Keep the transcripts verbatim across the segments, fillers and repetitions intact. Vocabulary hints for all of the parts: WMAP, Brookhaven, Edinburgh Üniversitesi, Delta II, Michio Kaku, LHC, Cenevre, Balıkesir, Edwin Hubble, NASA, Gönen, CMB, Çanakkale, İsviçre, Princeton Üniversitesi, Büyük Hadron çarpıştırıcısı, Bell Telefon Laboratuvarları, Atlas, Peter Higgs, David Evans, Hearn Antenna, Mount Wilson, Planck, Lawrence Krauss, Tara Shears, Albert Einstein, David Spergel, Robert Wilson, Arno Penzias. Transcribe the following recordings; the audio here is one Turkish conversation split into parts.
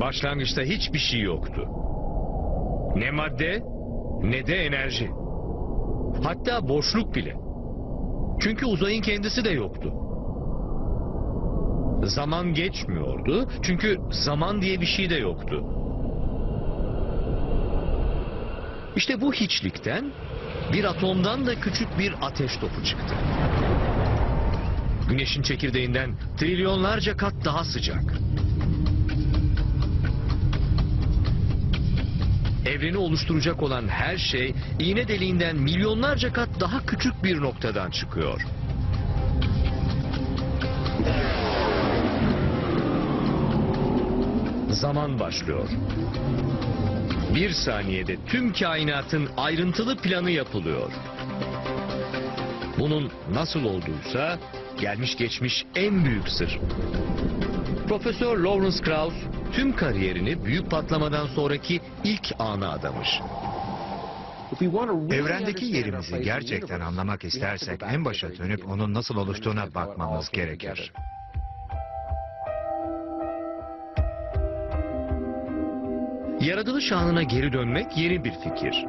Başlangıçta hiçbir şey yoktu. Ne madde, ne de enerji. Hatta boşluk bile. Çünkü uzayın kendisi de yoktu. Zaman geçmiyordu, çünkü zaman diye bir şey de yoktu. İşte bu hiçlikten, bir atomdan da küçük bir ateş topu çıktı. Güneşin çekirdeğinden trilyonlarca kat daha sıcak. Evreni oluşturacak olan her şey iğne deliğinden milyonlarca kat daha küçük bir noktadan çıkıyor. Zaman başlıyor. Bir saniyede tüm kainatın ayrıntılı planı yapılıyor. Bunun nasıl olduğuysa gelmiş geçmiş en büyük sır. Profesör Lawrence Krauss tüm kariyerini büyük patlamadan sonraki ilk ana adamış. Evrendeki yerimizi gerçekten anlamak istersek en başa dönüp onun nasıl oluştuğuna bakmamız gerekir. Yaratılış anına geri dönmek yeni bir fikir.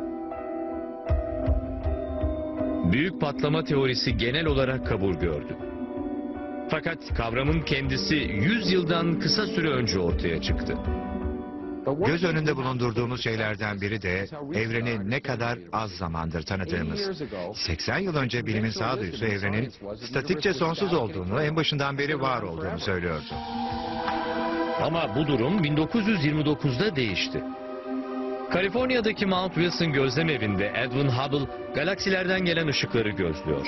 Büyük patlama teorisi genel olarak kabul gördü. Fakat kavramın kendisi yüz yıldan kısa süre önce ortaya çıktı. Göz önünde bulundurduğumuz şeylerden biri de evreni ne kadar az zamandır tanıdığımız. seksen yıl önce bilimin sağduyusu evrenin statikçe sonsuz olduğunu, en başından beri var olduğunu söylüyordu. Ama bu durum bin dokuz yüz yirmi dokuzda değişti. Kaliforniya'daki Mount Wilson gözlem evinde Edwin Hubble galaksilerden gelen ışıkları gözlüyor.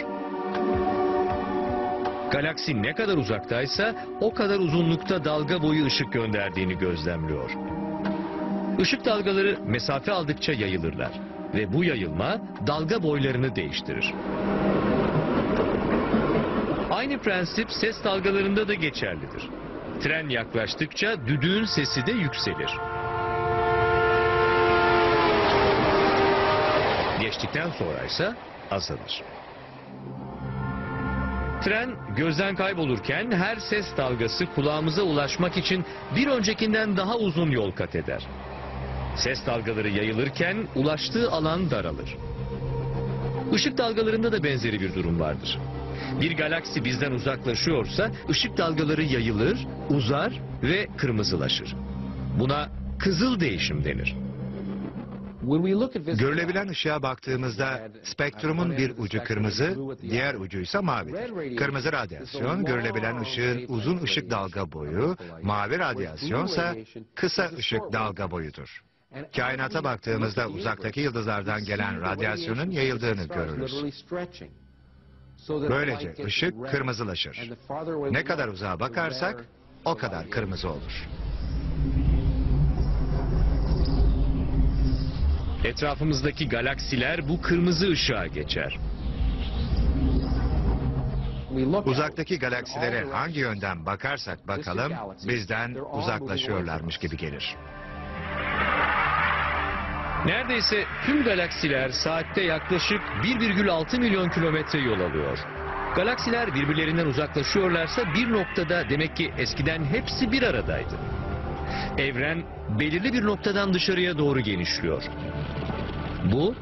Galaksi ne kadar uzaktaysa o kadar uzunlukta dalga boyu ışık gönderdiğini gözlemliyor. Işık dalgaları mesafe aldıkça yayılırlar ve bu yayılma dalga boylarını değiştirir. Aynı prensip ses dalgalarında da geçerlidir. Tren yaklaştıkça düdüğün sesi de yükselir. Geçtikten sonra ise azalır. Tren gözden kaybolurken her ses dalgası kulağımıza ulaşmak için bir öncekinden daha uzun yol kat eder. Ses dalgaları yayılırken ulaştığı alan daralır. Işık dalgalarında da benzeri bir durum vardır. Bir galaksi bizden uzaklaşıyorsa ışık dalgaları yayılır, uzar ve kırmızılaşır. Buna kızıl değişim denir. Görülebilen ışığa baktığımızda spektrumun bir ucu kırmızı, diğer ucuysa mavidir. Kırmızı radyasyon, görülebilen ışığın uzun ışık dalga boyu, mavi radyasyonsa kısa ışık dalga boyudur. Kainata baktığımızda uzaktaki yıldızlardan gelen radyasyonun yayıldığını görürüz. Böylece ışık kırmızılaşır. Ne kadar uzağa bakarsak o kadar kırmızı olur. Etrafımızdaki galaksiler bu kırmızı ışığa geçer. Uzaktaki galaksilere hangi yönden bakarsak bakalım bizden uzaklaşıyorlarmış gibi gelir. Neredeyse tüm galaksiler saatte yaklaşık bir virgül altı milyon kilometre yol alıyor. Galaksiler birbirlerinden uzaklaşıyorlarsa bir noktada demek ki eskiden hepsi bir aradaydı. Evren belirli bir noktadan dışarıya doğru genişliyor. Bu,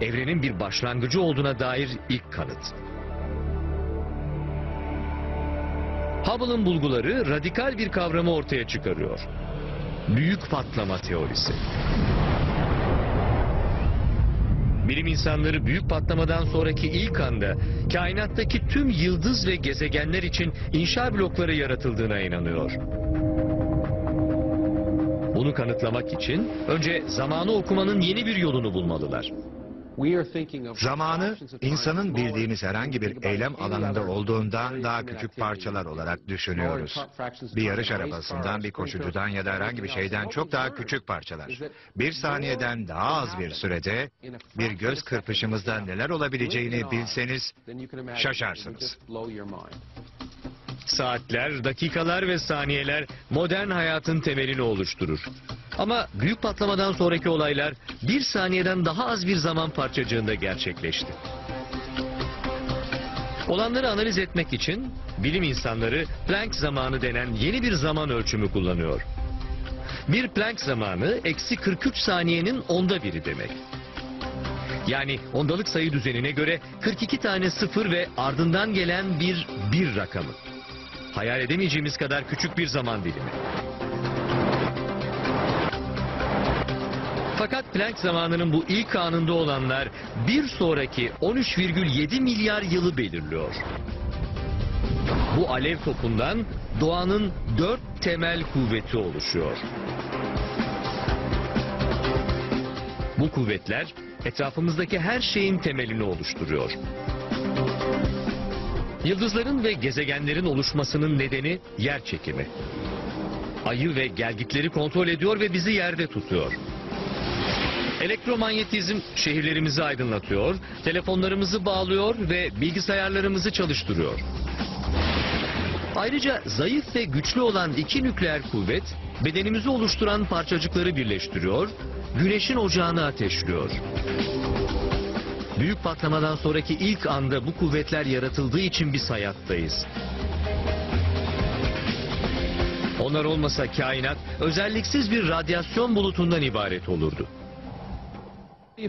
evrenin bir başlangıcı olduğuna dair ilk kanıt. Hubble'ın bulguları radikal bir kavramı ortaya çıkarıyor. Büyük patlama teorisi. Bilim insanları büyük patlamadan sonraki ilk anda kainattaki tüm yıldız ve gezegenler için inşa blokları yaratıldığına inanıyor. Bunu kanıtlamak için önce zamanı okumanın yeni bir yolunu bulmalılar. Zamanı insanın bildiğimiz herhangi bir eylem alanında olduğundan daha küçük parçalar olarak düşünüyoruz. Bir yarış arabasından, bir koşucudan ya da herhangi bir şeyden çok daha küçük parçalar. Bir saniyeden daha az bir sürede bir göz kırpışımızda neler olabileceğini bilseniz şaşarsınız. Saatler, dakikalar ve saniyeler modern hayatın temelini oluşturur. Ama büyük patlamadan sonraki olaylar bir saniyeden daha az bir zaman parçacığında gerçekleşti. Olanları analiz etmek için bilim insanları Planck zamanı denen yeni bir zaman ölçümü kullanıyor. Bir Planck zamanı eksi kırk üç saniyenin onda biri demek. Yani ondalık sayı düzenine göre kırk iki tane sıfır ve ardından gelen bir bir rakamı. Hayal edemeyeceğimiz kadar küçük bir zaman dilimi. Fakat Planck zamanının bu ilk kanunda olanlar bir sonraki on üç virgül yedi milyar yılı belirliyor. Bu alev topundan doğanın dört temel kuvveti oluşuyor. Bu kuvvetler etrafımızdaki her şeyin temelini oluşturuyor. Yıldızların ve gezegenlerin oluşmasının nedeni yer çekimi. Ayı ve gelgitleri kontrol ediyor ve bizi yerde tutuyor. Elektromanyetizm şehirlerimizi aydınlatıyor, telefonlarımızı bağlıyor ve bilgisayarlarımızı çalıştırıyor. Ayrıca zayıf ve güçlü olan iki nükleer kuvvet bedenimizi oluşturan parçacıkları birleştiriyor, güneşin ocağını ateşliyor. Büyük patlamadan sonraki ilk anda bu kuvvetler yaratıldığı için biz hayattayız. Onlar olmasa kainat özelliksiz bir radyasyon bulutundan ibaret olurdu.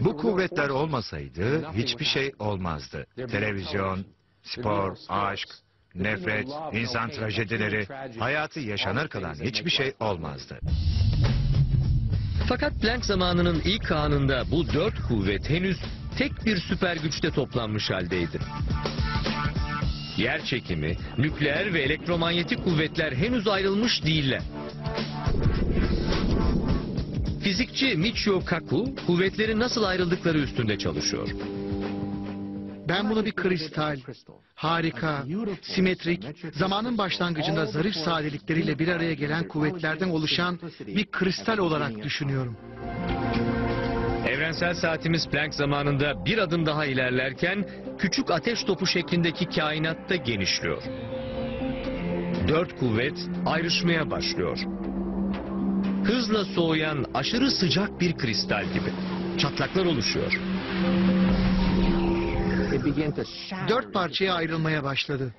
Bu kuvvetler olmasaydı hiçbir şey olmazdı. Televizyon, spor, aşk, nefret, insan trajedileri, hayatı yaşanır kılan hiçbir şey olmazdı. Fakat Planck zamanının ilk anında bu dört kuvvet henüz tek bir süper güçte toplanmış haldeydi. Yer çekimi, nükleer ve elektromanyetik kuvvetler henüz ayrılmış değiller. Fizikçi Michio Kaku kuvvetlerin nasıl ayrıldıkları üstünde çalışıyor. Ben bunu bir kristal, harika, simetrik, zamanın başlangıcında zarif sadelikleriyle bir araya gelen kuvvetlerden oluşan bir kristal olarak düşünüyorum. Evrensel saatimiz Planck zamanında bir adım daha ilerlerken küçük ateş topu şeklindeki kainatta genişliyor. Dört kuvvet ayrışmaya başlıyor. Hızla soğuyan aşırı sıcak bir kristal gibi. Çatlaklar oluşuyor. Dört parçaya ayrılmaya başladı.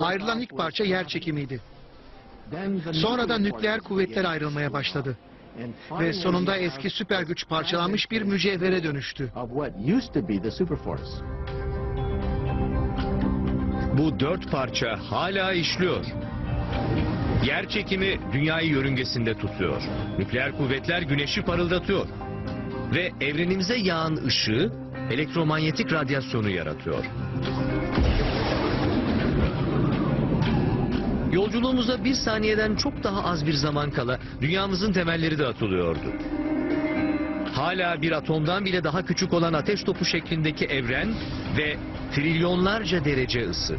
Ayrılan ilk parça yer çekimiydi. Sonra da nükleer kuvvetler ayrılmaya başladı. Ve sonunda eski süper güç parçalanmış bir mücevhere dönüştü. Bu dört parça hala işliyor. Yer çekimi dünyayı yörüngesinde tutuyor. Nükleer kuvvetler güneşi parıldatıyor. Ve evrenimize yağan ışığı elektromanyetik radyasyonu yaratıyor. Yolculuğumuza bir saniyeden çok daha az bir zaman kala dünyamızın temelleri de atılıyordu. Hala bir atomdan bile daha küçük olan ateş topu şeklindeki evren ve trilyonlarca derece ısı.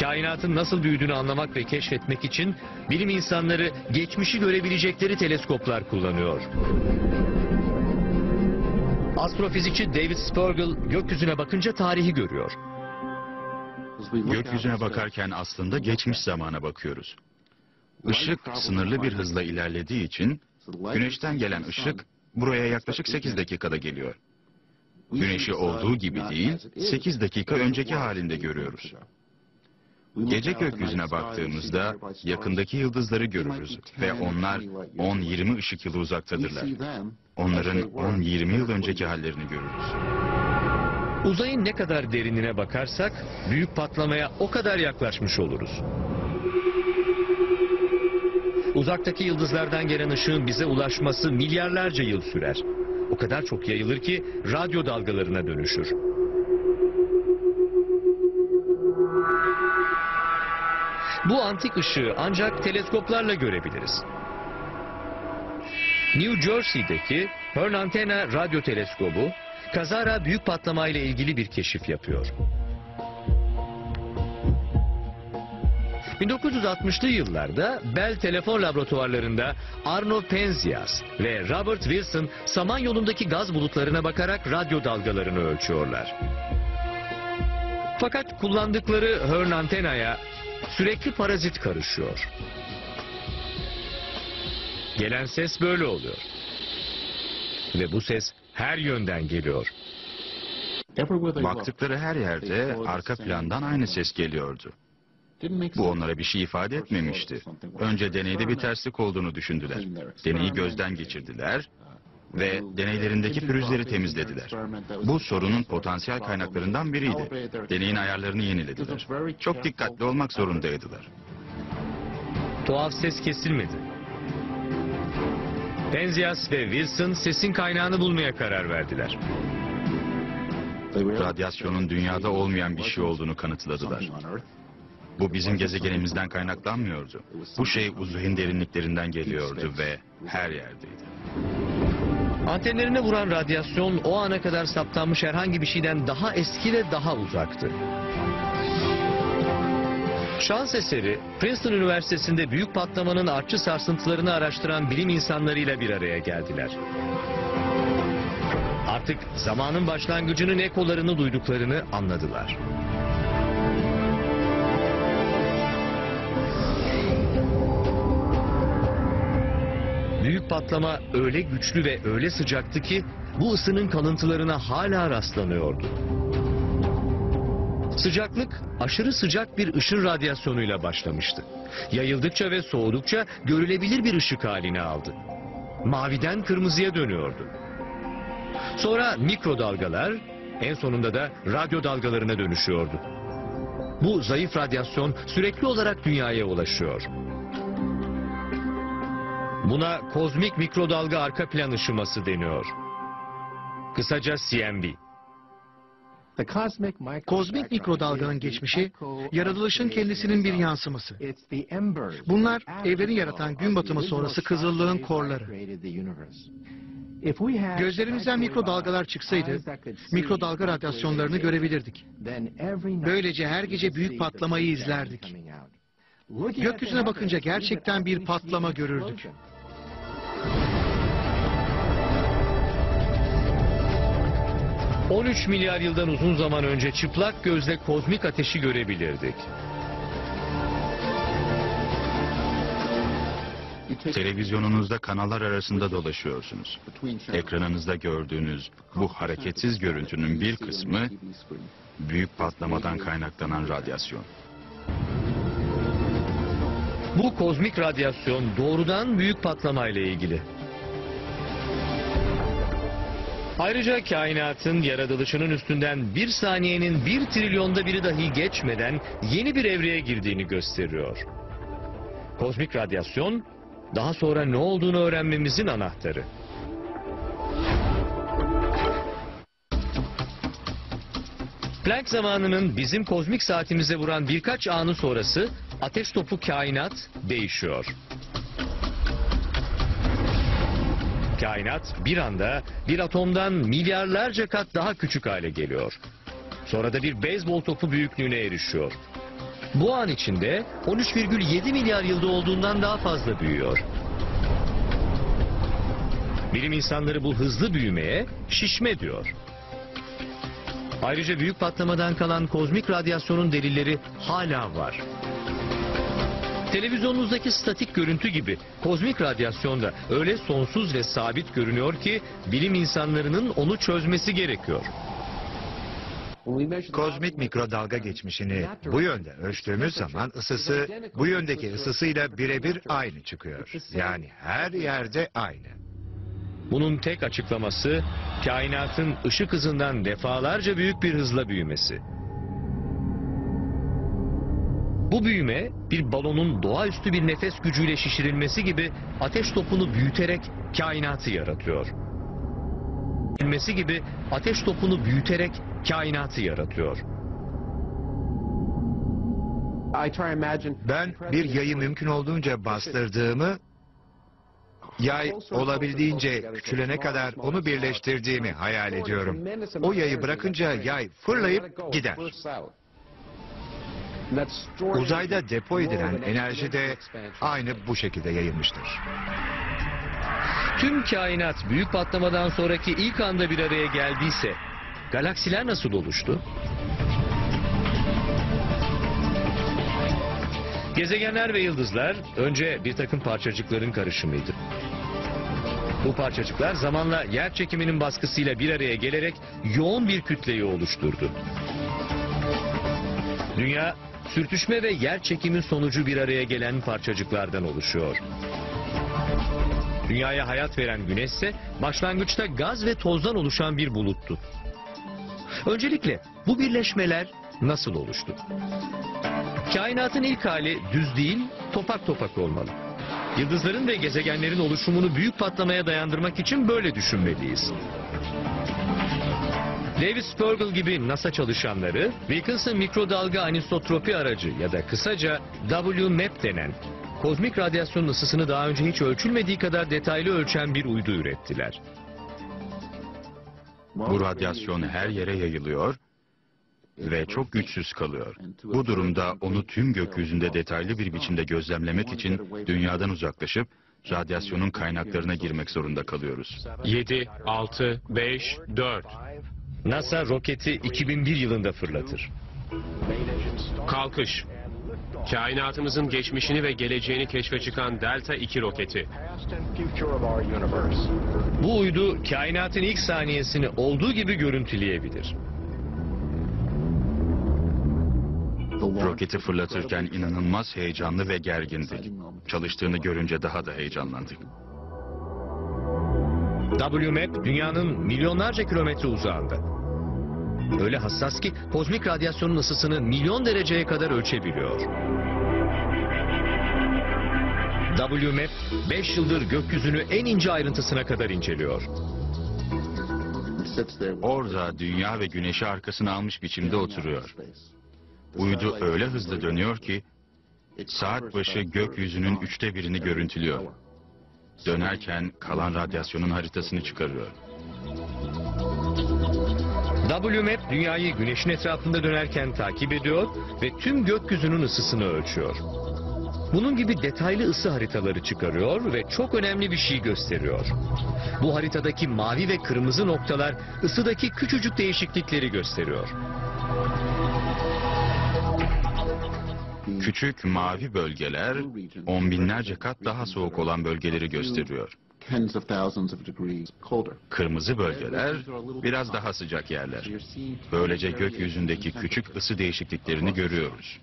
Kainatın nasıl büyüdüğünü anlamak ve keşfetmek için bilim insanları geçmişi görebilecekleri teleskoplar kullanıyor. Astrofizikçi David Spergel gökyüzüne bakınca tarihi görüyor. Gökyüzüne bakarken aslında geçmiş zamana bakıyoruz. Işık sınırlı bir hızla ilerlediği için güneşten gelen ışık buraya yaklaşık sekiz dakikada geliyor. Güneşi olduğu gibi değil, sekiz dakika önceki halinde görüyoruz. Gece gökyüzüne baktığımızda yakındaki yıldızları görürüz ve onlar on yirmi ışık yılı uzaktadırlar. Onların on yirmi yıl önceki hallerini görürüz. Uzayın ne kadar derinine bakarsak büyük patlamaya o kadar yaklaşmış oluruz. Uzaktaki yıldızlardan gelen ışığın bize ulaşması milyarlarca yıl sürer. O kadar çok yayılır ki radyo dalgalarına dönüşür. Bu antik ışığı ancak teleskoplarla görebiliriz. New Jersey'deki Hearn Antenna Radyo Teleskobu kazara büyük patlamayla ilgili bir keşif yapıyor. bin dokuz yüz altmışlı yıllarda Bell Telefon Laboratuvarlarında Arno Penzias ve Robert Wilson Samanyolu'ndaki gaz bulutlarına bakarak radyo dalgalarını ölçüyorlar. Fakat kullandıkları Hearn Antenna'ya sürekli parazit karışıyor. Gelen ses böyle oluyor. Ve bu ses her yönden geliyor. Baktıkları her yerde arka plandan aynı ses geliyordu. Bu onlara bir şey ifade etmemişti. Önce deneyde bir terslik olduğunu düşündüler. Deneyi gözden geçirdiler ve deneylerindeki pürüzleri temizlediler. Bu sorunun potansiyel kaynaklarından biriydi. Deneyin ayarlarını yenilediler. Çok dikkatli olmak zorundaydılar. Tuhaf ses kesilmedi. Penzias ve Wilson sesin kaynağını bulmaya karar verdiler. Radyasyonun dünyada olmayan bir şey olduğunu kanıtladılar. Bu bizim gezegenimizden kaynaklanmıyordu. Bu şey uzayın derinliklerinden geliyordu ve her yerdeydi. Antenlerine vuran radyasyon o ana kadar saptanmış herhangi bir şeyden daha eski ve daha uzaktı. Şans eseri Princeton Üniversitesi'nde büyük patlamanın artçı sarsıntılarını araştıran bilim insanlarıyla bir araya geldiler. Artık zamanın başlangıcının ekolarını duyduklarını anladılar. Büyük patlama öyle güçlü ve öyle sıcaktı ki bu ısının kalıntılarına hala rastlanıyordu. Sıcaklık aşırı sıcak bir ışın radyasyonuyla başlamıştı. Yayıldıkça ve soğudukça görülebilir bir ışık haline aldı. Maviden kırmızıya dönüyordu. Sonra mikrodalgalar, en sonunda da radyo dalgalarına dönüşüyordu. Bu zayıf radyasyon sürekli olarak dünyaya ulaşıyor. Buna kozmik mikrodalga arka plan ışıması deniyor. Kısaca C M B. Kozmik mikrodalganın geçmişi, yaratılışın kendisinin bir yansıması. Bunlar evreni yaratan gün batımı sonrası kızıllığın korları. Gözlerimizden mikrodalgalar çıksaydı, mikrodalga radyasyonlarını görebilirdik. Böylece her gece büyük patlamayı izlerdik. Gökyüzüne bakınca gerçekten bir patlama görürdük. on üç milyar yıldan uzun zaman önce çıplak gözle kozmik ateşi görebilirdik. Televizyonunuzda kanallar arasında dolaşıyorsunuz. Ekranınızda gördüğünüz bu hareketsiz görüntünün bir kısmı büyük patlamadan kaynaklanan radyasyon. Bu kozmik radyasyon doğrudan büyük patlamayla ilgili. Ayrıca kainatın yaratılışının üstünden bir saniyenin bir trilyonda biri dahi geçmeden yeni bir evreye girdiğini gösteriyor. Kozmik radyasyon daha sonra ne olduğunu öğrenmemizin anahtarı. Planck zamanının bizim kozmik saatimize vuran birkaç anı sonrası ateş topu kainat değişiyor. Kainat bir anda bir atomdan milyarlarca kat daha küçük hale geliyor. Sonra da bir beyzbol topu büyüklüğüne erişiyor. Bu an içinde on üç virgül yedi milyar yılda olduğundan daha fazla büyüyor. Bilim insanları bu hızlı büyümeye şişme diyor. Ayrıca büyük patlamadan kalan kozmik radyasyonun delilleri hala var. Televizyonunuzdaki statik görüntü gibi kozmik radyasyon da öyle sonsuz ve sabit görünüyor ki bilim insanlarının onu çözmesi gerekiyor. Kozmik mikrodalga geçmişini bu yönde ölçtüğümüz zaman ısısı bu yöndeki ısısıyla birebir aynı çıkıyor. Yani her yerde aynı. Bunun tek açıklaması kainatın ışık hızından defalarca büyük bir hızla büyümesi. Bu büyüme bir balonun doğaüstü bir nefes gücüyle şişirilmesi gibi ateş topunu büyüterek kainatı yaratıyor. Büyümesi gibi ateş topunu büyüterek kainatı yaratıyor. Ben bir yayı mümkün olduğunca bastırdığımı, yay olabildiğince küçülene kadar onu birleştirdiğimi hayal ediyorum. O yayı bırakınca yay fırlayıp gider. Uzayda depo edilen enerji de aynı bu şekilde yayılmıştır. Tüm kainat büyük patlamadan sonraki ilk anda bir araya geldiyse, galaksiler nasıl oluştu? Gezegenler ve yıldızlar önce bir takım parçacıkların karışımıydı. Bu parçacıklar zamanla yer çekiminin baskısıyla bir araya gelerek yoğun bir kütleyi oluşturdu. Dünya sürtüşme ve yer çekimi sonucu bir araya gelen parçacıklardan oluşuyor. Dünyaya hayat veren Güneş ise başlangıçta gaz ve tozdan oluşan bir buluttu. Öncelikle bu birleşmeler nasıl oluştu? Kainatın ilk hali düz değil, topak topak olmalı. Yıldızların ve gezegenlerin oluşumunu büyük patlamaya dayandırmak için böyle düşünmeliyiz. David Spergel gibi NASA çalışanları, Wilkinson mikrodalga anisotropi aracı ya da kısaca W M A P denen kozmik radyasyon ısısını daha önce hiç ölçülmediği kadar detaylı ölçen bir uydu ürettiler. Bu radyasyon her yere yayılıyor ve çok güçsüz kalıyor. Bu durumda onu tüm gökyüzünde detaylı bir biçimde gözlemlemek için dünyadan uzaklaşıp radyasyonun kaynaklarına girmek zorunda kalıyoruz. yedi, altı, beş, dört. NASA roketi iki bin bir yılında fırlatır. Kalkış. Kainatımızın geçmişini ve geleceğini keşfe çıkan Delta iki roketi. Bu uydu kainatın ilk saniyesini olduğu gibi görüntüleyebilir. Roketi fırlatırken inanılmaz heyecanlı ve gergindik. Çalıştığını görünce daha da heyecanlandık. W M A P dünyanın milyonlarca kilometre uzağında. Öyle hassas ki kozmik radyasyonun ısısını milyon dereceye kadar ölçebiliyor. W M A P beş yıldır gökyüzünü en ince ayrıntısına kadar inceliyor. Orada dünya ve güneşi arkasına almış biçimde oturuyor. Uydu öyle hızlı dönüyor ki saat başı gökyüzünün üçte birini görüntülüyor. Dönerken kalan radyasyonun haritasını çıkarıyor. W M A P dünyayı güneşin etrafında dönerken takip ediyor ve tüm gökyüzünün ısısını ölçüyor. Bunun gibi detaylı ısı haritaları çıkarıyor ve çok önemli bir şey gösteriyor. Bu haritadaki mavi ve kırmızı noktalar ısıdaki küçücük değişiklikleri gösteriyor. Küçük mavi bölgeler on binlerce kat daha soğuk olan bölgeleri gösteriyor. Kırmızı bölgeler biraz daha sıcak yerler. Böylece gökyüzündeki küçük ısı değişikliklerini görüyoruz.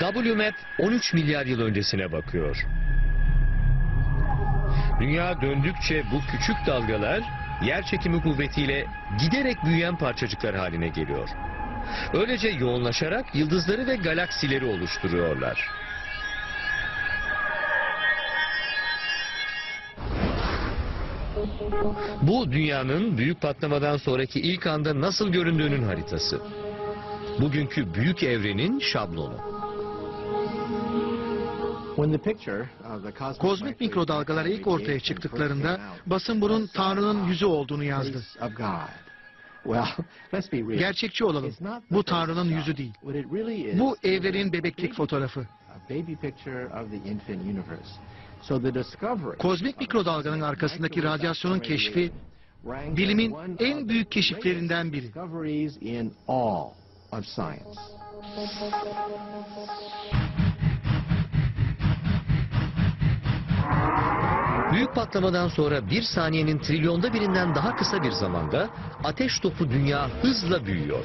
W M A P on üç milyar yıl öncesine bakıyor. Dünya döndükçe bu küçük dalgalar yer çekimi kuvvetiyle giderek büyüyen parçacıklar haline geliyor. Öylece yoğunlaşarak yıldızları ve galaksileri oluşturuyorlar. Bu dünyanın büyük patlamadan sonraki ilk anda nasıl göründüğünün haritası. Bugünkü büyük evrenin şablonu. Kozmik mikrodalgalar ilk ortaya çıktıklarında basın bunun Tanrı'nın yüzü olduğunu yazdı. Gerçekçi olalım. Bu Tanrı'nın yüzü değil. Bu evrenin bebeklik fotoğrafı. Kozmik mikrodalganın arkasındaki radyasyonun keşfi, bilimin en büyük keşiflerinden biri. Büyük patlamadan sonra bir saniyenin trilyonda birinden daha kısa bir zamanda ateş topu dünya hızla büyüyor.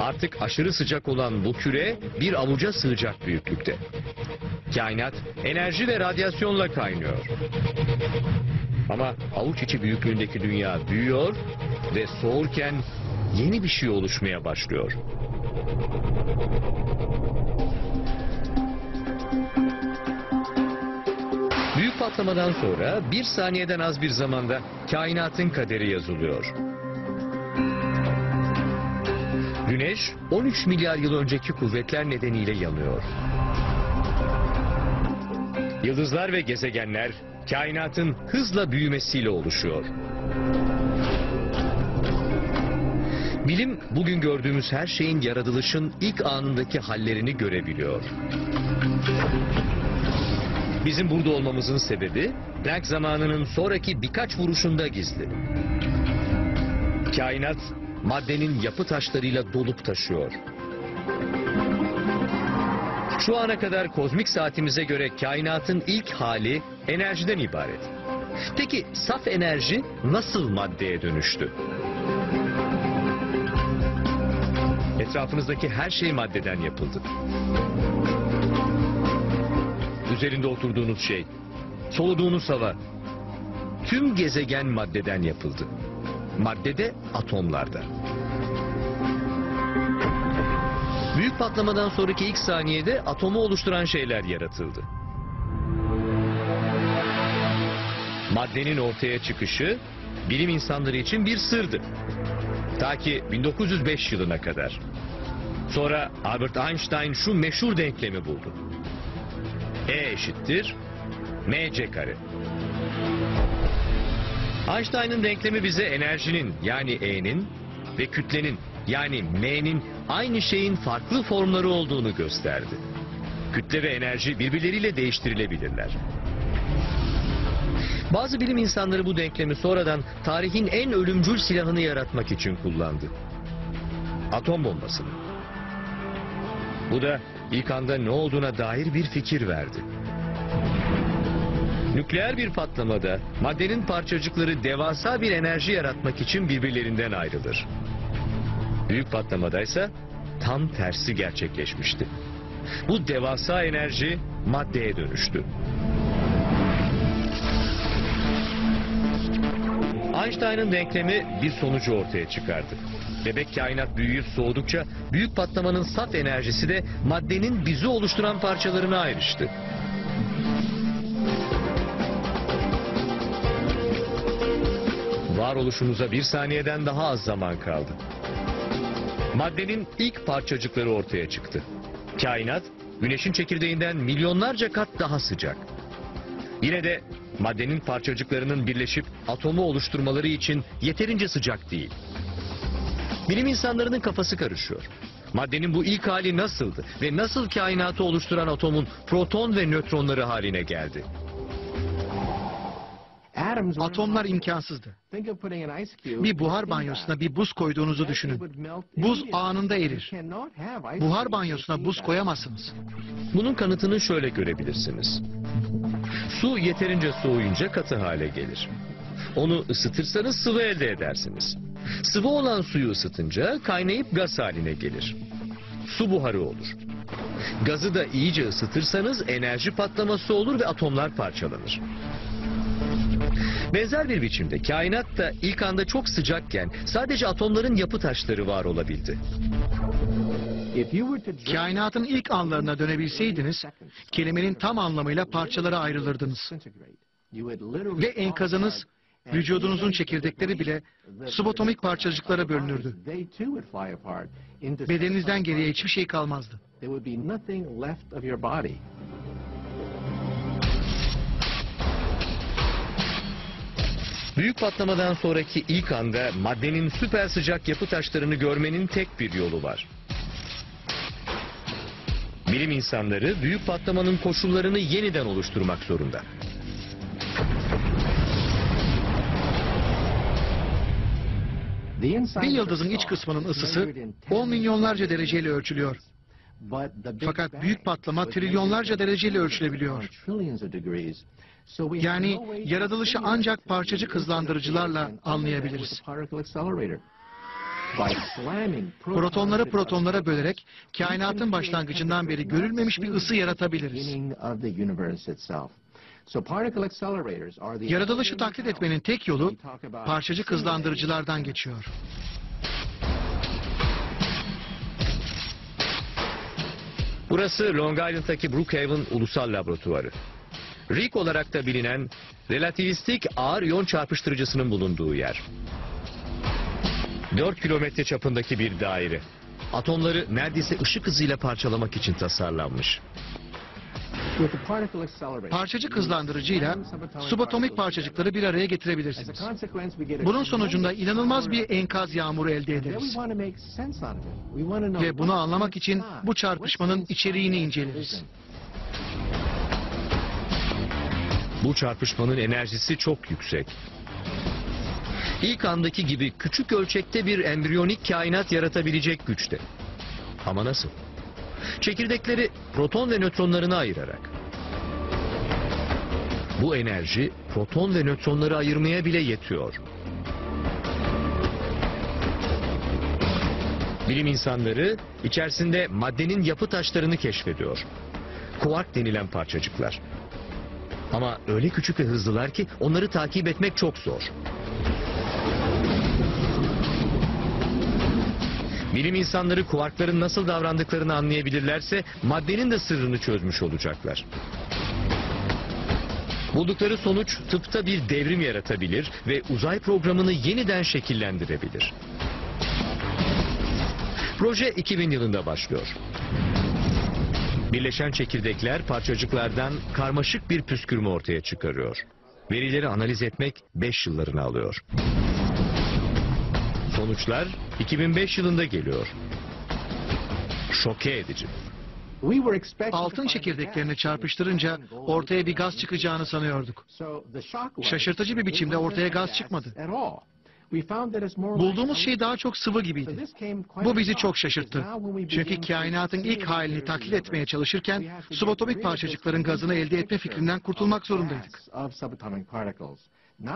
Artık aşırı sıcak olan bu küre bir avuca sığacak büyüklükte. Kainat enerji ve radyasyonla kaynıyor. Ama avuç içi büyüklüğündeki dünya büyüyor ve soğurken yeni bir şey oluşmaya başlıyor. Büyük patlamadan sonra bir saniyeden az bir zamanda kainatın kaderi yazılıyor. Güneş on üç milyar yıl önceki kuvvetler nedeniyle yanıyor. Yıldızlar ve gezegenler kainatın hızla büyümesiyle oluşuyor. Bilim bugün gördüğümüz her şeyin yaratılışın ilk anındaki hallerini görebiliyor. Bizim burada olmamızın sebebi Planck zamanının sonraki birkaç vuruşunda gizli. Kainat maddenin yapı taşlarıyla dolup taşıyor. Şu ana kadar kozmik saatimize göre kainatın ilk hali enerjiden ibaret. Peki saf enerji nasıl maddeye dönüştü? Etrafınızdaki her şey maddeden yapıldı. Üzerinde oturduğunuz şey, soluduğunuz hava, tüm gezegen maddeden yapıldı. Maddede, atomlarda. Büyük patlamadan sonraki ilk saniyede atomu oluşturan şeyler yaratıldı. Maddenin ortaya çıkışı bilim insanları için bir sırdı. Ta ki bin dokuz yüz beş yılına kadar. Sonra Albert Einstein şu meşhur denklemi buldu. E eşittir mc kare. Einstein'ın denklemi bize enerjinin yani E'nin ve kütlenin yani M'nin aynı şeyin farklı formları olduğunu gösterdi. Kütle ve enerji birbirleriyle değiştirilebilirler. Bazı bilim insanları bu denklemi sonradan tarihin en ölümcül silahını yaratmak için kullandı. Atom bombasını. Bu da ilk anda ne olduğuna dair bir fikir verdi. Nükleer bir patlamada maddenin parçacıkları devasa bir enerji yaratmak için birbirlerinden ayrılır. Büyük patlamadaysa tam tersi gerçekleşmişti. Bu devasa enerji maddeye dönüştü. Einstein'ın denklemi bir sonucu ortaya çıkardı. Bebek kainat büyüyüp soğudukça büyük patlamanın saf enerjisi de maddenin bizi oluşturan parçalarına ayrıştı. Varoluşumuza bir saniyeden daha az zaman kaldı. Maddenin ilk parçacıkları ortaya çıktı. Kainat, güneşin çekirdeğinden milyonlarca kat daha sıcak. Yine de maddenin parçacıklarının birleşip atomu oluşturmaları için yeterince sıcak değil. Bilim insanlarının kafası karışıyor. Maddenin bu ilk hali nasıldı ve nasıl kainatı oluşturan atomun proton ve nötronları haline geldi? Atomlar imkansızdı. Bir buhar banyosuna bir buz koyduğunuzu düşünün. Buz anında erir. Buhar banyosuna buz koyamazsınız. Bunun kanıtını şöyle görebilirsiniz. Su yeterince soğuyunca katı hale gelir. Onu ısıtırsanız sıvı elde edersiniz. Sıvı olan suyu ısıtınca kaynayıp gaz haline gelir. Su buharı olur. Gazı da iyice ısıtırsanız enerji patlaması olur ve atomlar parçalanır. Benzer bir biçimde kainat da ilk anda çok sıcakken sadece atomların yapı taşları var olabildi. Kainatın ilk anlarına dönebilseydiniz, kelimenin tam anlamıyla parçalara ayrılırdınız. Ve enkazınız, vücudunuzun çekirdekleri bile subatomik parçacıklara bölünürdü. Bedeninizden geriye hiçbir şey kalmazdı. Büyük patlamadan sonraki ilk anda maddenin süper sıcak yapı taşlarını görmenin tek bir yolu var. Bilim insanları büyük patlamanın koşullarını yeniden oluşturmak zorunda. Bir yıldızın iç kısmının ısısı on milyonlarca dereceyle ölçülüyor. Fakat büyük patlama trilyonlarca dereceyle ölçülebiliyor. Yani yaratılışı ancak parçacık hızlandırıcılarla anlayabiliriz. Protonları protonlara bölerek kainatın başlangıcından beri görülmemiş bir ısı yaratabiliriz. Yaratılışı taklit etmenin tek yolu parçacık hızlandırıcılardan geçiyor. Burası Long Island'daki Brookhaven Ulusal Laboratuvarı. R I G olarak da bilinen relativistik ağır iyon çarpıştırıcısının bulunduğu yer. dört kilometre çapındaki bir daire. Atomları neredeyse ışık hızıyla parçalamak için tasarlanmış. Parçacık hızlandırıcıyla subatomik parçacıkları bir araya getirebilirsiniz. Bunun sonucunda inanılmaz bir enkaz yağmuru elde ederiz. Ve bunu anlamak için bu çarpışmanın içeriğini inceleriz. Bu çarpışmanın enerjisi çok yüksek. İlk andaki gibi küçük ölçekte bir embriyonik kainat yaratabilecek güçte. Ama nasıl? Çekirdekleri proton ve nötronlarına ayırarak. Bu enerji proton ve nötronları ayırmaya bile yetiyor. Bilim insanları içerisinde maddenin yapı taşlarını keşfediyor. Kuark denilen parçacıklar. Ama öyle küçük ve hızlılar ki onları takip etmek çok zor. Bilim insanları kuarkların nasıl davrandıklarını anlayabilirlerse maddenin de sırrını çözmüş olacaklar. Buldukları sonuç tıpta bir devrim yaratabilir ve uzay programını yeniden şekillendirebilir. Proje iki bin yılında başlıyor. Birleşen çekirdekler parçacıklardan karmaşık bir püskürme ortaya çıkarıyor. Verileri analiz etmek beş yıllarını alıyor. Sonuçlar iki bin beş yılında geliyor. Şoke edici. Altın çekirdeklerini çarpıştırınca ortaya bir gaz çıkacağını sanıyorduk. Şaşırtıcı bir biçimde ortaya gaz çıkmadı. Bulduğumuz şey daha çok sıvı gibiydi. Bu bizi çok şaşırttı. Çünkü kainatın ilk halini taklit etmeye çalışırken subatomik parçacıkların gazını elde etme fikrinden kurtulmak zorundaydık.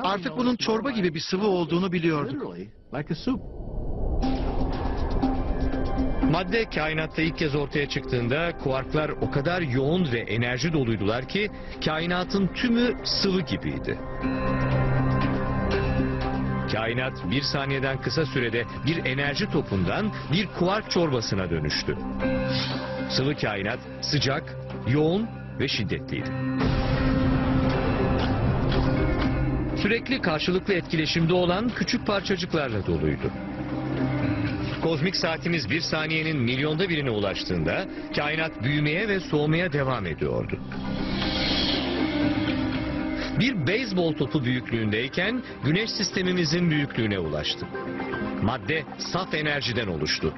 Artık bunun çorba gibi bir sıvı olduğunu biliyorduk. Madde kainatta ilk kez ortaya çıktığında kuarklar o kadar yoğun ve enerji doluydular ki kainatın tümü sıvı gibiydi. Kainat bir saniyeden kısa sürede bir enerji topundan bir kuark çorbasına dönüştü. Sıvı kainat sıcak, yoğun ve şiddetliydi. Sürekli karşılıklı etkileşimde olan küçük parçacıklarla doluydu. Kozmik saatimiz bir saniyenin milyonda birine ulaştığında kainat büyümeye ve soğumaya devam ediyordu. Bir beyzbol topu büyüklüğündeyken güneş sistemimizin büyüklüğüne ulaştı. Madde saf enerjiden oluştu.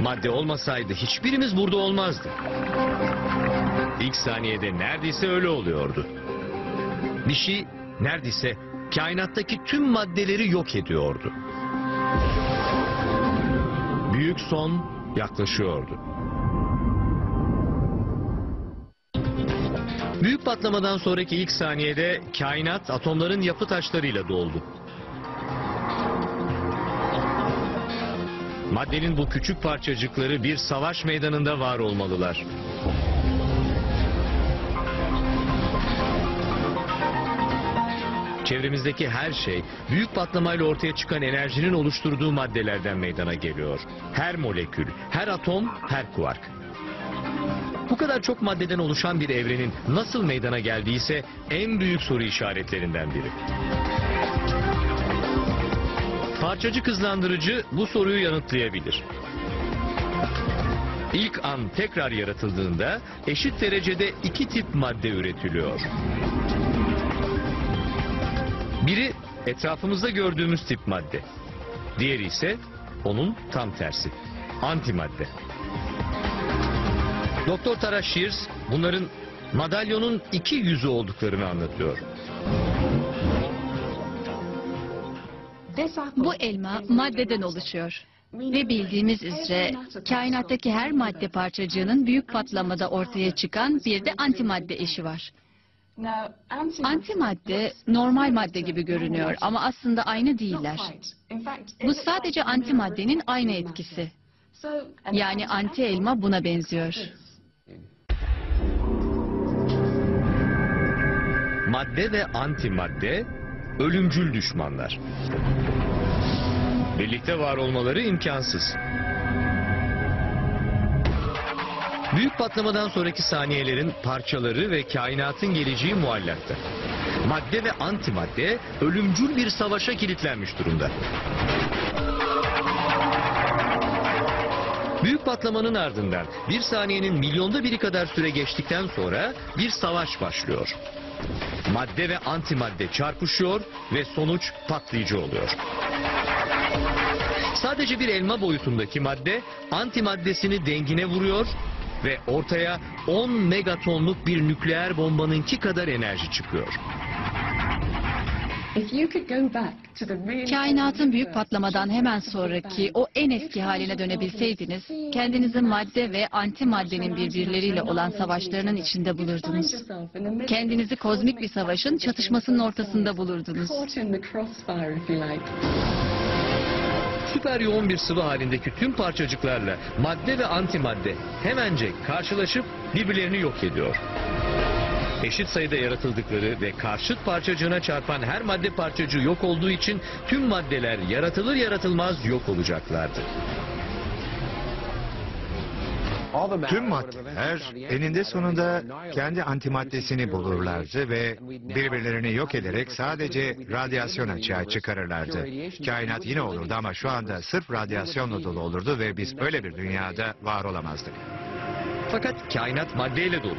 Madde olmasaydı hiçbirimiz burada olmazdı. İlk saniyede neredeyse öyle oluyordu. Bir şey neredeyse kainattaki tüm maddeleri yok ediyordu. Büyük son yaklaşıyordu. Büyük patlamadan sonraki ilk saniyede kainat atomların yapı taşlarıyla doldu. Maddenin bu küçük parçacıkları bir savaş meydanında var olmalılar. Çevremizdeki her şey büyük patlamayla ortaya çıkan enerjinin oluşturduğu maddelerden meydana geliyor. Her molekül, her atom, her kuark. Bu kadar çok maddeden oluşan bir evrenin nasıl meydana geldiği ise en büyük soru işaretlerinden biri. Parçacık hızlandırıcı bu soruyu yanıtlayabilir. İlk an tekrar yaratıldığında eşit derecede iki tip madde üretiliyor. Biri etrafımızda gördüğümüz tip madde. Diğeri ise onun tam tersi. Antimadde. Doktor Tara Shears bunların madalyonun iki yüzü olduklarını anlatıyor. Bu elma maddeden oluşuyor. Ve bildiğimiz üzere kainattaki her madde parçacığının büyük patlamada ortaya çıkan bir de antimadde eşi var. Antimadde normal madde gibi görünüyor ama aslında aynı değiller. Bu sadece antimaddenin aynı etkisi. Yani anti elma buna benziyor. Madde ve antimadde ölümcül düşmanlar. Birlikte var olmaları imkansız. Büyük patlamadan sonraki saniyelerin parçaları ve kainatın geleceği muallakta. Madde ve antimadde ölümcül bir savaşa kilitlenmiş durumda. Büyük patlamanın ardından bir saniyenin milyonda biri kadar süre geçtikten sonra bir savaş başlıyor. Madde ve antimadde çarpışıyor ve sonuç patlayıcı oluyor. Sadece bir elma boyutundaki madde antimaddesini dengine vuruyor ve ortaya on megatonluk bir nükleer bombanınki kadar enerji çıkıyor. Kainatın büyük patlamadan hemen sonraki o en eski haline dönebilseydiniz, kendinizi madde ve antimaddenin birbirleriyle olan savaşlarının içinde bulurdunuz. Kendinizi kozmik bir savaşın çatışmasının ortasında bulurdunuz. süper yoğun bir sıvı halindeki tüm parçacıklarla madde ve antimadde hemencek karşılaşıp birbirlerini yok ediyor. Eşit sayıda yaratıldıkları ve karşıt parçacığına çarpan her madde parçacığı yok olduğu için tüm maddeler yaratılır yaratılmaz yok olacaklardı. Tüm maddeler eninde sonunda kendi antimaddesini bulurlardı ve birbirlerini yok ederek sadece radyasyon açığa çıkarırlardı. Kainat yine olurdu ama şu anda sırf radyasyonla dolu olurdu ve biz böyle bir dünyada var olamazdık. Fakat kainat maddeyle dolu.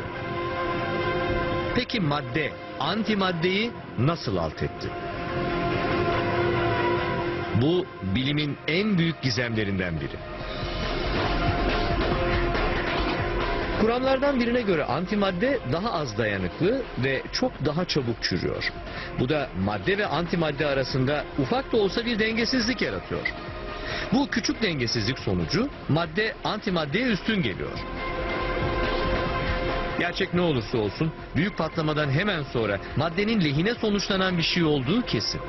Peki madde, antimaddeyi nasıl alt etti? Bu bilimin en büyük gizemlerinden biri. Kuramlardan birine göre antimadde daha az dayanıklı ve çok daha çabuk çürüyor. Bu da madde ve antimadde arasında ufak da olsa bir dengesizlik yaratıyor. Bu küçük dengesizlik sonucu madde antimaddeye üstün geliyor. Gerçek ne olursa olsun büyük patlamadan hemen sonra maddenin lehine sonuçlanan bir şey olduğu kesin.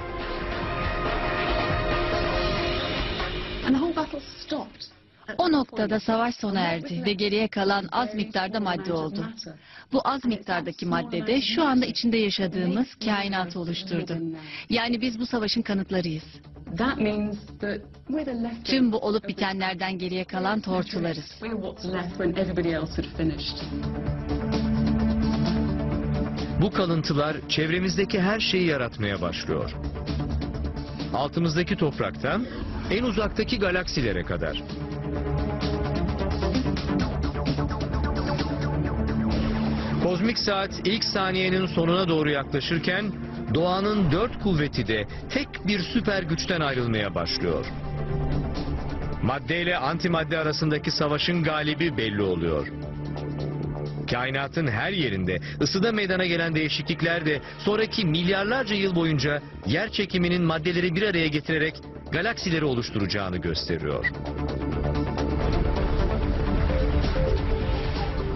O noktada savaş sona erdi ve geriye kalan az miktarda madde oldu. Bu az miktardaki madde de şu anda içinde yaşadığımız kainatı oluşturdu. Yani biz bu savaşın kanıtlarıyız. Tüm bu olup bitenlerden geriye kalan tortularız. Bu kalıntılar çevremizdeki her şeyi yaratmaya başlıyor. Altımızdaki topraktan en uzaktaki galaksilere kadar. Kozmik saat ilk saniyenin sonuna doğru yaklaşırken doğanın dört kuvveti de tek bir süper güçten ayrılmaya başlıyor. Madde ile antimadde arasındaki savaşın galibi belli oluyor. Kainatın her yerinde ısıda meydana gelen değişiklikler de sonraki milyarlarca yıl boyunca yer çekiminin maddeleri bir araya getirerek galaksileri oluşturacağını gösteriyor.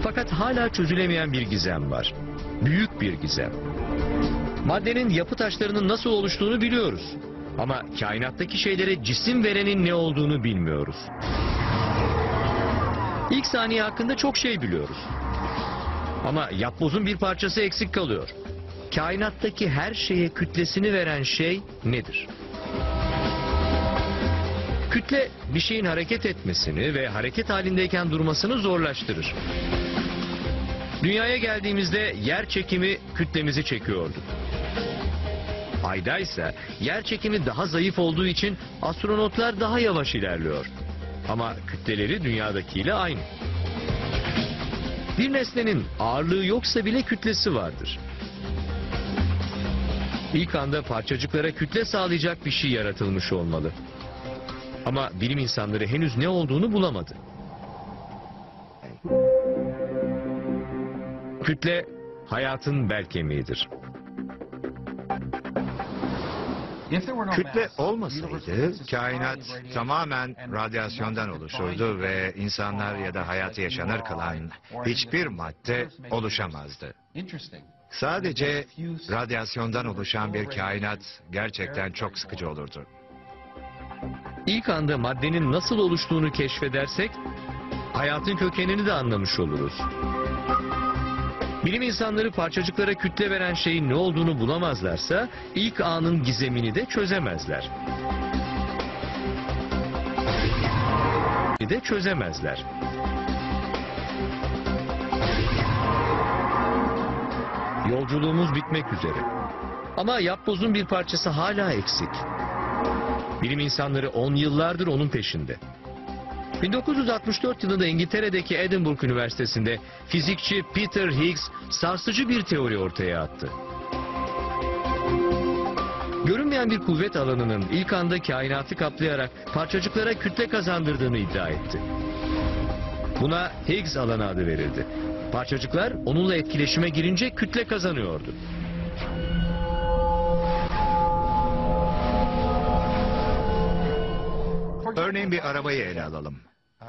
Fakat hala çözülemeyen bir gizem var. Büyük bir gizem. Maddenin yapı taşlarının nasıl oluştuğunu biliyoruz. Ama kainattaki şeylere cisim verenin ne olduğunu bilmiyoruz. İlk saniye hakkında çok şey biliyoruz. Ama yapbozun bir parçası eksik kalıyor. Kainattaki her şeye kütlesini veren şey nedir? Kütle bir şeyin hareket etmesini ve hareket halindeyken durmasını zorlaştırır. Dünyaya geldiğimizde yer çekimi kütlemizi çekiyordu. Ayda ise yer çekimi daha zayıf olduğu için astronotlar daha yavaş ilerliyor. Ama kütleleri dünyadakiyle aynı. Bir nesnenin ağırlığı yoksa bile kütlesi vardır. İlk anda parçacıklara kütle sağlayacak bir şey yaratılmış olmalı. Ama bilim insanları henüz ne olduğunu bulamadı. Kütle hayatın bel kemiğidir. Kütle olmasaydı kainat tamamen radyasyondan oluşurdu ve insanlar ya da hayatı yaşanır kılan hiçbir madde oluşamazdı. Sadece radyasyondan oluşan bir kainat gerçekten çok sıkıcı olurdu. İlk anda maddenin nasıl oluştuğunu keşfedersek hayatın kökenini de anlamış oluruz. Bilim insanları parçacıklara kütle veren şeyin ne olduğunu bulamazlarsa ilk anın gizemini de çözemezler. de çözemezler. Yolculuğumuz bitmek üzere. Ama yapbozun bir parçası hala eksik. Bilim insanları on yıllardır onun peşinde. bin dokuz yüz altmış dört yılında İngiltere'deki Edinburgh Üniversitesi'nde fizikçi Peter Higgs sarsıcı bir teori ortaya attı. Görünmeyen bir kuvvet alanının ilk anda kainatı kaplayarak parçacıklara kütle kazandırdığını iddia etti. Buna Higgs alanı adı verildi. Parçacıklar onunla etkileşime girince kütle kazanıyordu. Örneğin bir arabayı ele alalım.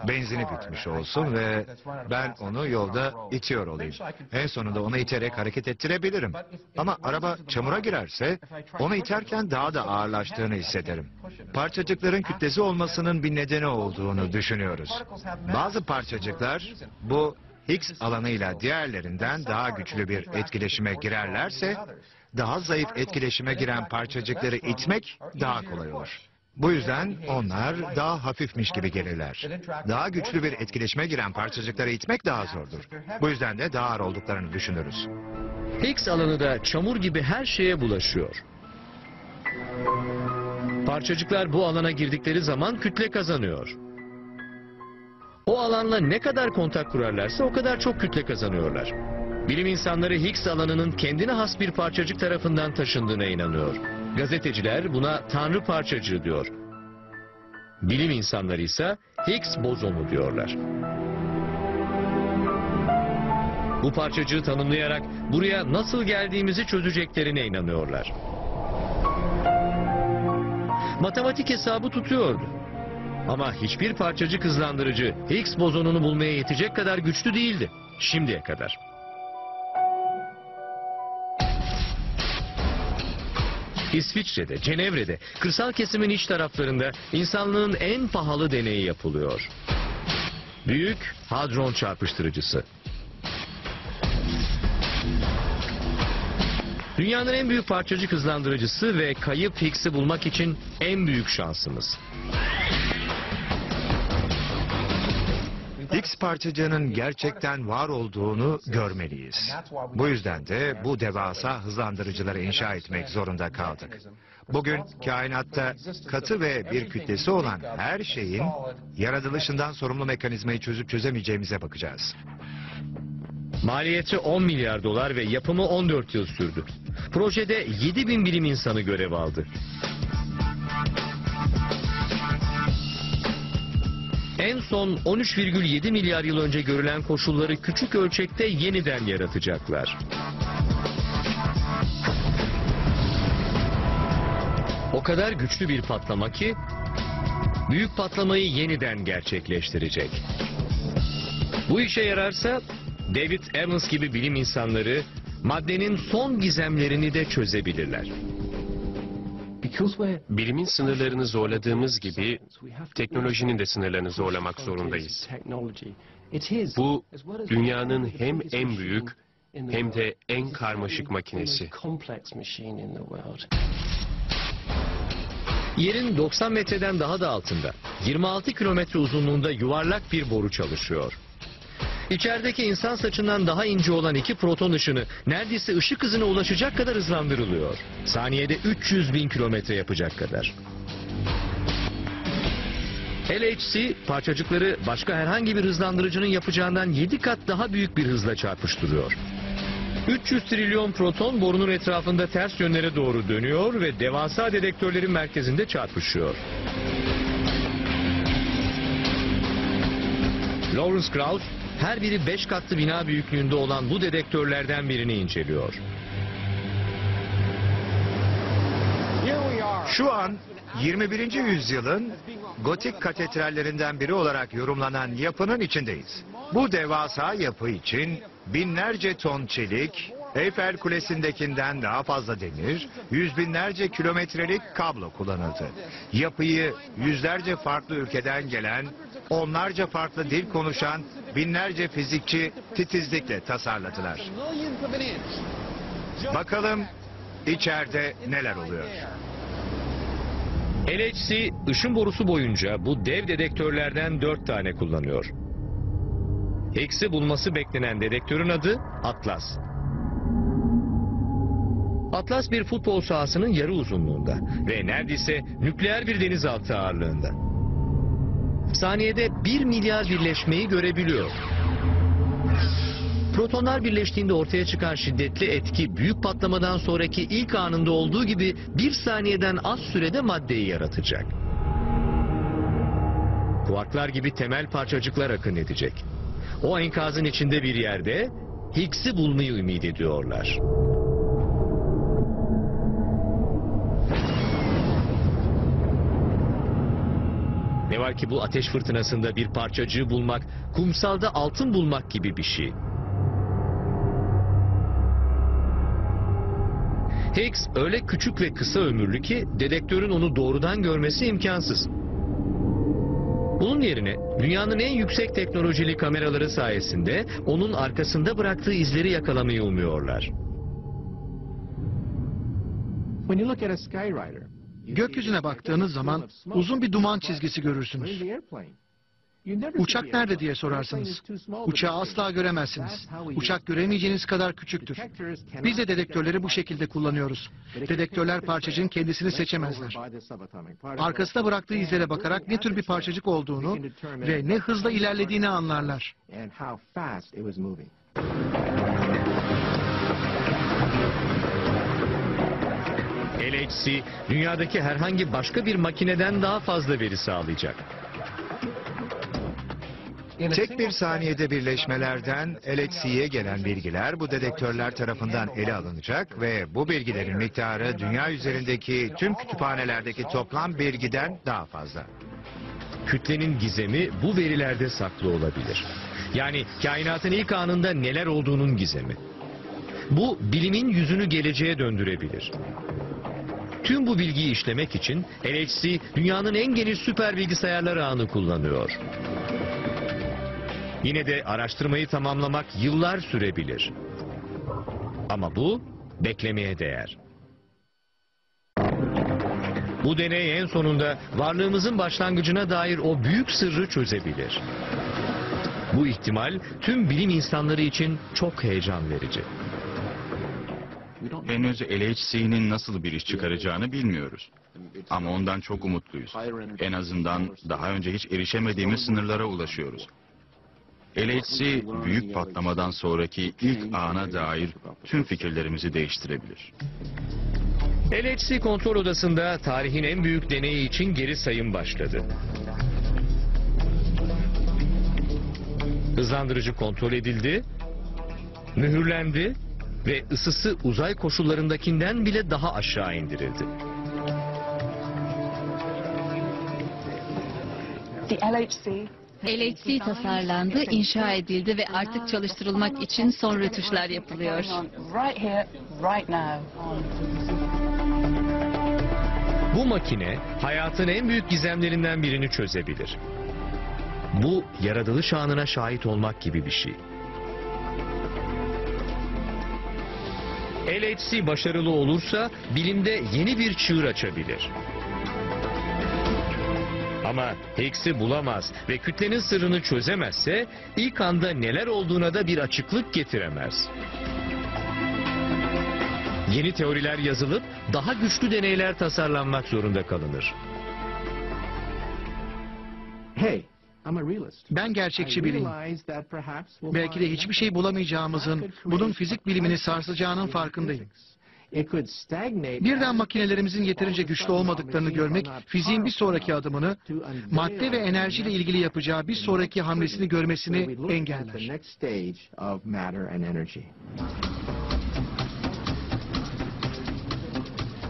benzini bitmiş olsun ve ben onu yolda itiyor olayım. En sonunda onu iterek hareket ettirebilirim. Ama araba çamura girerse onu iterken daha da ağırlaştığını hissederim. Parçacıkların kütlesi olmasının bir nedeni olduğunu düşünüyoruz. Bazı parçacıklar bu Higgs alanıyla diğerlerinden daha güçlü bir etkileşime girerlerse daha zayıf etkileşime giren parçacıkları itmek daha kolay olur. Bu yüzden onlar daha hafifmiş gibi gelirler. Daha güçlü bir etkileşime giren parçacıkları itmek daha zordur. Bu yüzden de daha ağır olduklarını düşünürüz. Higgs alanı da çamur gibi her şeye bulaşıyor. Parçacıklar bu alana girdikleri zaman kütle kazanıyor. O alanla ne kadar kontak kurarlarsa o kadar çok kütle kazanıyorlar. Bilim insanları Higgs alanının kendine has bir parçacık tarafından taşındığına inanıyor. Gazeteciler buna Tanrı parçacığı diyor. Bilim insanları ise Higgs bozonu diyorlar. Bu parçacığı tanımlayarak buraya nasıl geldiğimizi çözeceklerine inanıyorlar. Matematik hesabı tutuyordu. Ama hiçbir parçacık hızlandırıcı Higgs bozonunu bulmaya yetecek kadar güçlü değildi şimdiye kadar. İsviçre'de, Cenevre'de, kırsal kesimin iç taraflarında insanlığın en pahalı deneyi yapılıyor. Büyük Hadron çarpıştırıcısı. Dünyanın en büyük parçacık hızlandırıcısı ve kayıp Higgs'i bulmak için en büyük şansımız. Higgs parçacığının gerçekten var olduğunu görmeliyiz. Bu yüzden de bu devasa hızlandırıcıları inşa etmek zorunda kaldık. Bugün kainatta katı ve bir kütlesi olan her şeyin yaratılışından sorumlu mekanizmayı çözüp çözemeyeceğimize bakacağız. Maliyeti on milyar dolar ve yapımı on dört yıl sürdü. Projede yedi bin bilim insanı görev aldı. En son on üç virgül yedi milyar yıl önce görülen koşulları küçük ölçekte yeniden yaratacaklar. O kadar güçlü bir patlama ki büyük patlamayı yeniden gerçekleştirecek. Bu işe yararsa David Evans gibi bilim insanları maddenin son gizemlerini de çözebilirler. Bilimin sınırlarını zorladığımız gibi teknolojinin de sınırlarını zorlamak zorundayız. Bu dünyanın hem en büyük hem de en karmaşık makinesi. Yerin doksan metreden daha da altında, yirmi altı kilometre uzunluğunda yuvarlak bir boru çalışıyor. İçerideki insan saçından daha ince olan iki proton ışını neredeyse ışık hızına ulaşacak kadar hızlandırılıyor. Saniyede üç yüz bin kilometre yapacak kadar. L H C parçacıkları başka herhangi bir hızlandırıcının yapacağından yedi kat daha büyük bir hızla çarpıştırıyor. üç yüz trilyon proton borunun etrafında ters yönlere doğru dönüyor ve devasa dedektörlerin merkezinde çarpışıyor. Lawrence Krauss her biri beş katlı bina büyüklüğünde olan bu dedektörlerden birini inceliyor. Şu an yirmi birinci yüzyılın gotik katedrallerinden biri olarak yorumlanan yapının içindeyiz. Bu devasa yapı için binlerce ton çelik, Eyfel Kulesi'ndekinden daha fazla demir, yüz binlerce kilometrelik kablo kullanıldı. Yapıyı yüzlerce farklı ülkeden gelen, onlarca farklı dil konuşan binlerce fizikçi titizlikle tasarladılar. Bakalım içeride neler oluyor. L H C ışın borusu boyunca bu dev dedektörlerden dört tane kullanıyor. Higgs'i bulması beklenen dedektörün adı Atlas. Atlas bir futbol sahasının yarı uzunluğunda ve neredeyse nükleer bir denizaltı ağırlığında. Saniyede bir milyar birleşmeyi görebiliyor. Protonlar birleştiğinde ortaya çıkan şiddetli etki büyük patlamadan sonraki ilk anında olduğu gibi bir saniyeden az sürede maddeyi yaratacak. Kuarklar gibi temel parçacıklar akın edecek. O enkazın içinde bir yerde Higgs'i bulmayı ümit ediyorlar. Ne var ki bu ateş fırtınasında bir parçacığı bulmak, kumsalda altın bulmak gibi bir şey. Higgs öyle küçük ve kısa ömürlü ki dedektörün onu doğrudan görmesi imkansız. Bunun yerine dünyanın en yüksek teknolojili kameraları sayesinde onun arkasında bıraktığı izleri yakalamayı umuyorlar. Gökyüzüne baktığınız zaman uzun bir duman çizgisi görürsünüz. Uçak nerede diye sorarsanız, uçağı asla göremezsiniz. Uçak göremeyeceğiniz kadar küçüktür. Biz de dedektörleri bu şekilde kullanıyoruz. Dedektörler parçacığın kendisini seçemezler. Arkasına bıraktığı izlere bakarak ne tür bir parçacık olduğunu ve ne hızla ilerlediğini anlarlar. L H C, dünyadaki herhangi başka bir makineden daha fazla veri sağlayacak. Tek bir saniyede birleşmelerden L H C'ye gelen bilgiler bu dedektörler tarafından ele alınacak ve bu bilgilerin miktarı dünya üzerindeki tüm kütüphanelerdeki toplam bilgiden daha fazla. Kütlenin gizemi bu verilerde saklı olabilir. Yani kainatın ilk anında neler olduğunun gizemi. Bu bilimin yüzünü geleceğe döndürebilir. Tüm bu bilgiyi işlemek için L H C dünyanın en geniş süper bilgisayarlar ağını kullanıyor. Yine de araştırmayı tamamlamak yıllar sürebilir. Ama bu beklemeye değer. Bu deney en sonunda varlığımızın başlangıcına dair o büyük sırrı çözebilir. Bu ihtimal tüm bilim insanları için çok heyecan verici. Henüz L H C'nin nasıl bir iş çıkaracağını bilmiyoruz. Ama ondan çok umutluyuz. En azından daha önce hiç erişemediğimiz sınırlara ulaşıyoruz. L H C büyük patlamadan sonraki ilk ana dair tüm fikirlerimizi değiştirebilir. L H C kontrol odasında tarihin en büyük deneyi için geri sayım başladı. Hızlandırıcı kontrol edildi, mühürlendi ve ısısı uzay koşullarındakinden bile daha aşağı indirildi. The L H C L H C tasarlandı, inşa edildi ve artık çalıştırılmak için son rötuşlar yapılıyor. Bu makine hayatın en büyük gizemlerinden birini çözebilir. Bu yaratılış anına şahit olmak gibi bir şey. L H C başarılı olursa bilimde yeni bir çığır açabilir. Ama Higgs'i bulamaz ve kütlenin sırrını çözemezse ilk anda neler olduğuna da bir açıklık getiremez. Yeni teoriler yazılıp daha güçlü deneyler tasarlanmak zorunda kalınır. Hey! Ben gerçekçi biriyim. Belki de hiçbir şey bulamayacağımızın, bunun fizik bilimini sarsacağının farkındayım. Birden makinelerimizin yeterince güçlü olmadıklarını görmek, fiziğin bir sonraki adımını, madde ve enerjiyle ilgili yapacağı bir sonraki hamlesini görmesini engeller.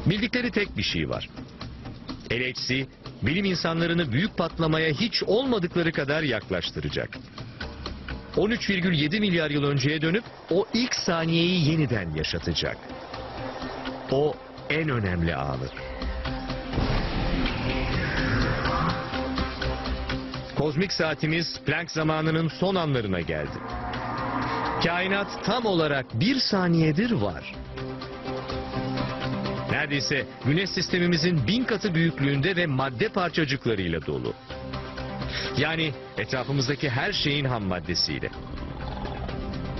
Bildikleri tek bir şey var. L H C, bilim insanlarını büyük patlamaya hiç olmadıkları kadar yaklaştıracak. on üç virgül yedi milyar yıl önceye dönüp o ilk saniyeyi yeniden yaşatacak. O en önemli anı. Kozmik saatimiz Planck zamanının son anlarına geldi. Kainat tam olarak bir saniyedir var. Neredeyse Güneş sistemimizin bin katı büyüklüğünde ve madde parçacıklarıyla dolu. Yani etrafımızdaki her şeyin ham maddesiyle.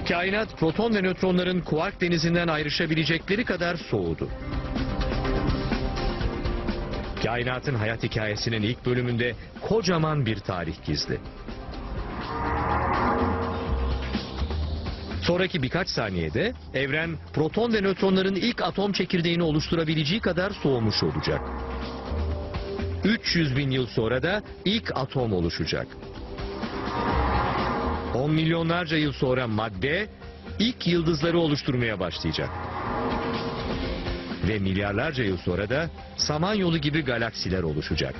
Kainat proton ve nötronların kuark denizinden ayrışabilecekleri kadar soğudu. Kainatın hayat hikayesinin ilk bölümünde kocaman bir tarih gizli. Sonraki birkaç saniyede evren proton ve nötronların ilk atom çekirdeğini oluşturabileceği kadar soğumuş olacak. üç yüz bin yıl sonra da ilk atom oluşacak. on milyonlarca yıl sonra madde ilk yıldızları oluşturmaya başlayacak. Ve milyarlarca yıl sonra da Samanyolu gibi galaksiler oluşacak.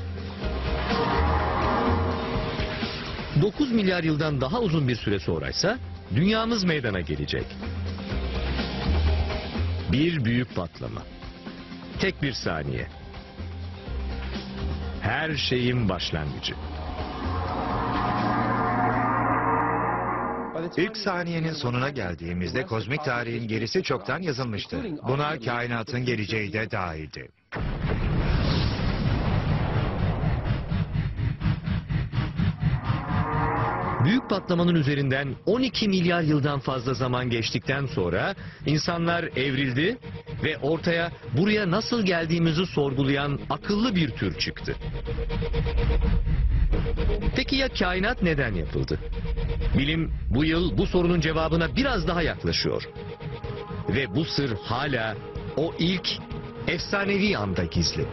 dokuz milyar yıldan daha uzun bir süre sonraysa dünyamız meydana gelecek. Bir büyük patlama. Tek bir saniye. Her şeyin başlangıcı. İlk saniyenin sonuna geldiğimizde kozmik tarihin gerisi çoktan yazılmıştı. Buna kainatın geleceği de dahildi. Büyük patlamanın üzerinden on iki milyar yıldan fazla zaman geçtikten sonra insanlar evrildi ve ortaya buraya nasıl geldiğimizi sorgulayan akıllı bir tür çıktı. Peki ya kainat neden yapıldı? Bilim bu yıl bu sorunun cevabına biraz daha yaklaşıyor. Ve bu sır hala o ilk efsanevi anda gizli.